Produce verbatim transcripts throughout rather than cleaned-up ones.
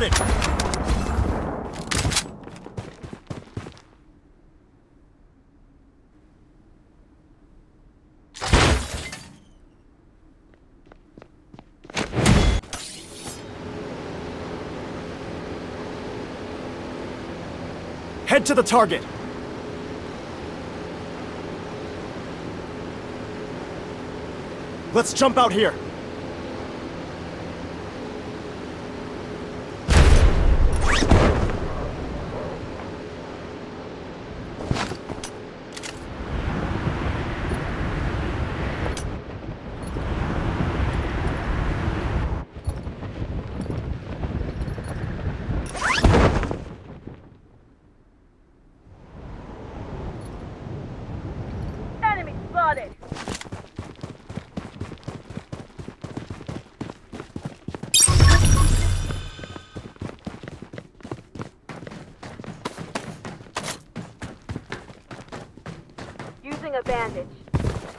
Got it! Head to the target! Let's jump out here! A bandage. Enemy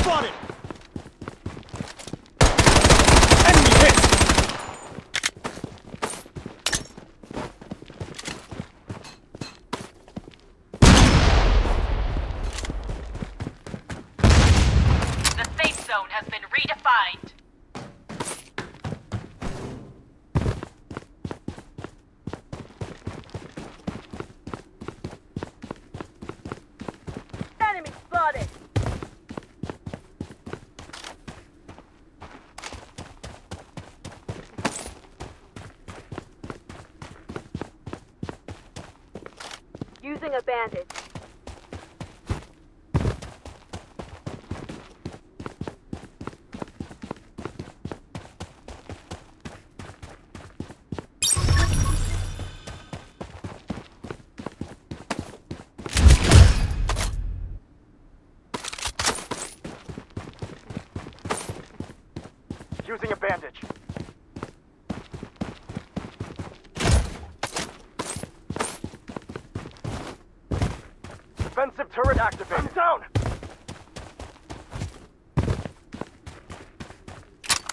spotted! Enemy hit! The safe zone has been redefined. Using a bandage. Using a bandage. Defensive turret activated. I'm down!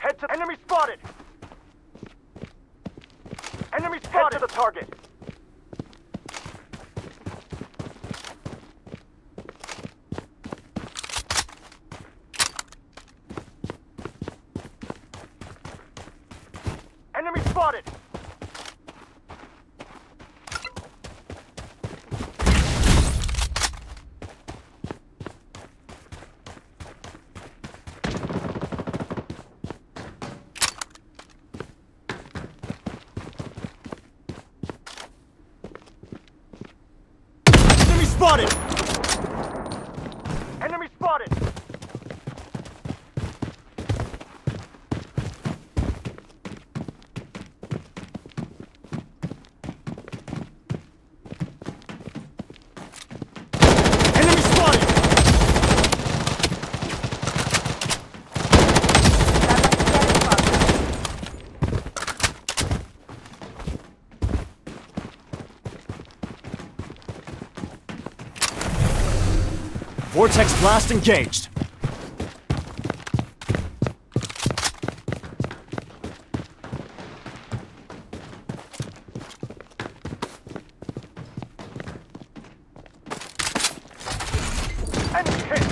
Head to- Enemy spotted! Enemy spotted! Head to the target! Enemy spotted! Spotted! Enemy spotted! Enemy spotted! Vortex blast engaged. Enemy hit.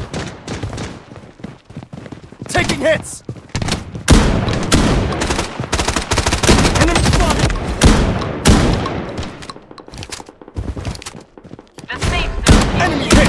Taking hits. Enemy spotted. The safe zone. Enemy hit. Enemy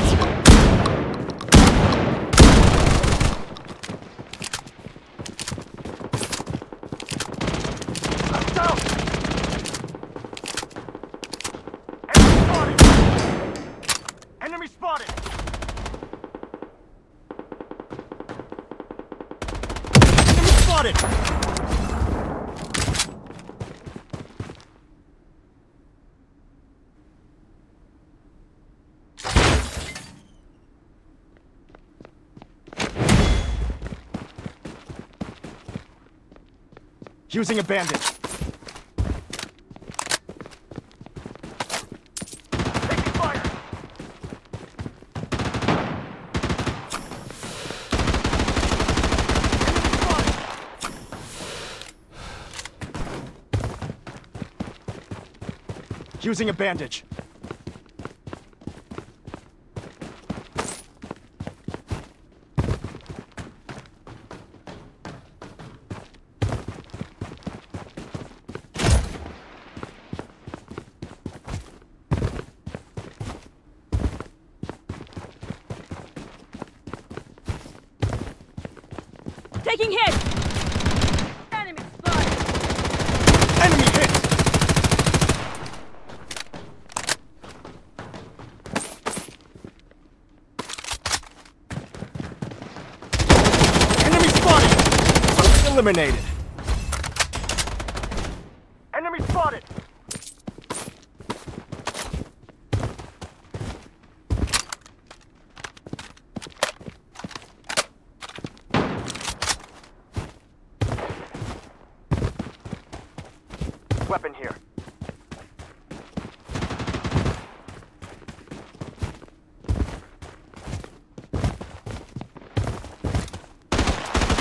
using a bandage. Taking fire. Using a bandage. Taking hit! Enemy spotted! Enemy hit! Enemy spotted! Eliminated! Enemy spotted! Weapon here.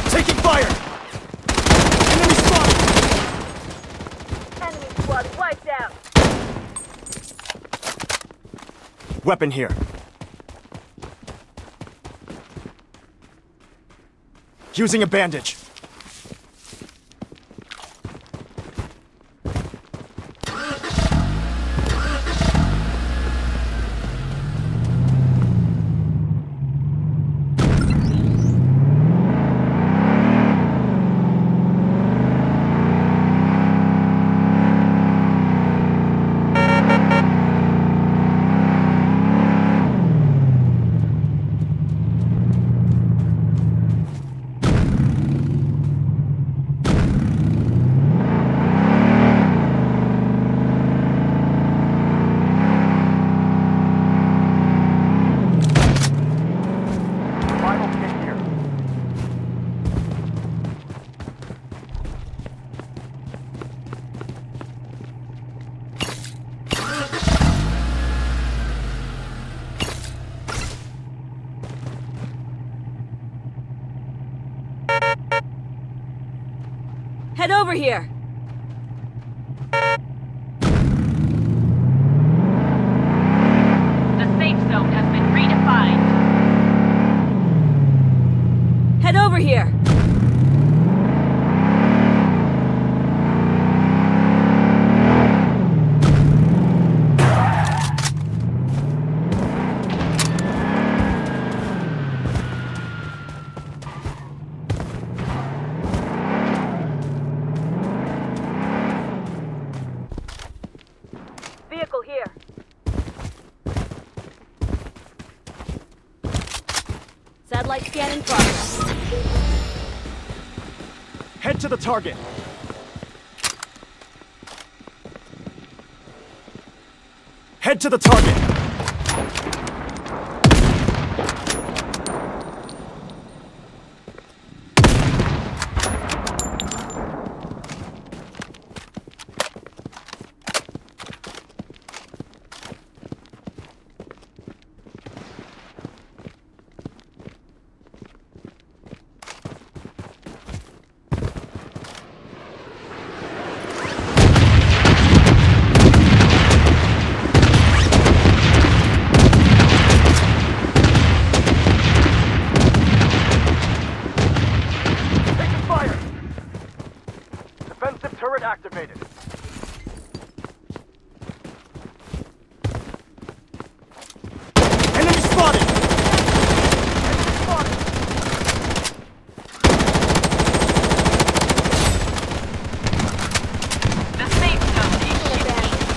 Taking fire! Enemy spotted! Enemy squad wiped out! Weapon here. Using a bandage. Head over here! The safe zone has been redefined. Head over here! Vehicle here. Satellite scan in progress. Head to the target. Head to the target. Turret activated. Enemy spotted! Enemy spotted! The safe zone is shifting. Enemy spotted!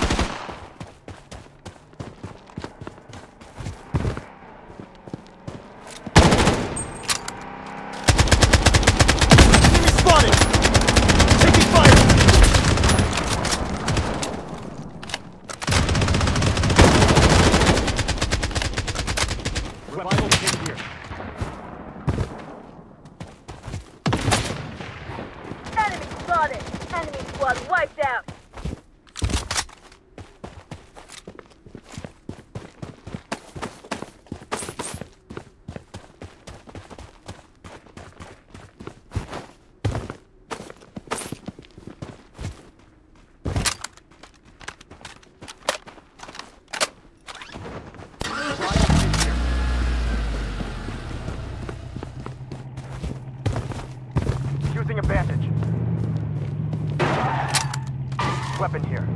Revival kit here. Enemy spotted! Enemy squad wiped out! placing a bandage. Weapon here.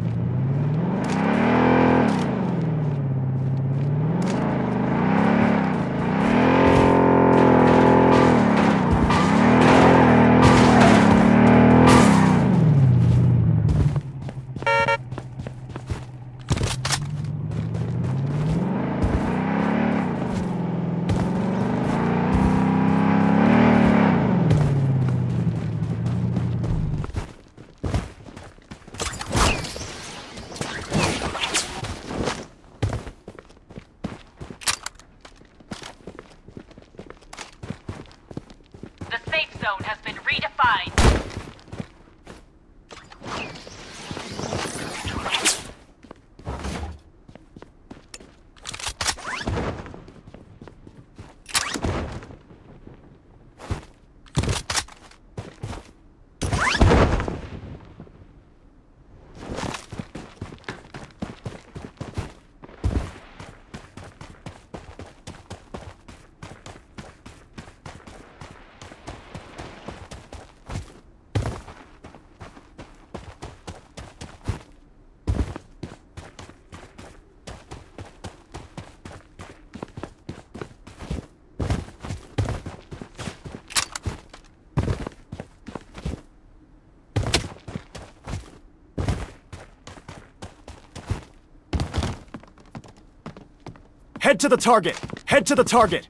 Head to the target! Head to the target!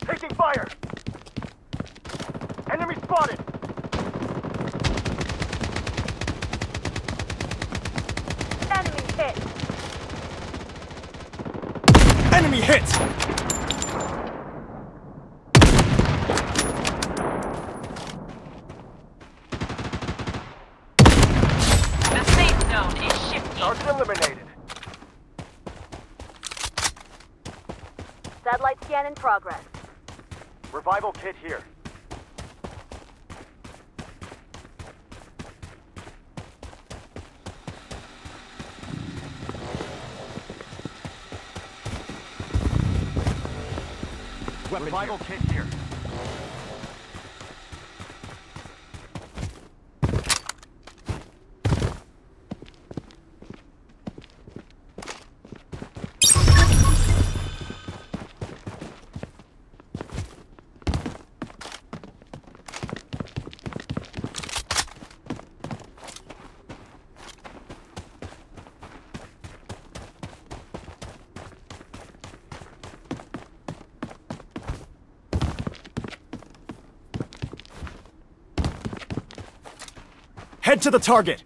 Taking fire! Enemy spotted! Enemy hit! Enemy hit! The safe zone is shifting. Target eliminated. Satellite scan in progress. Revival kit here. Weapon Revival here. kit here. Head to the target!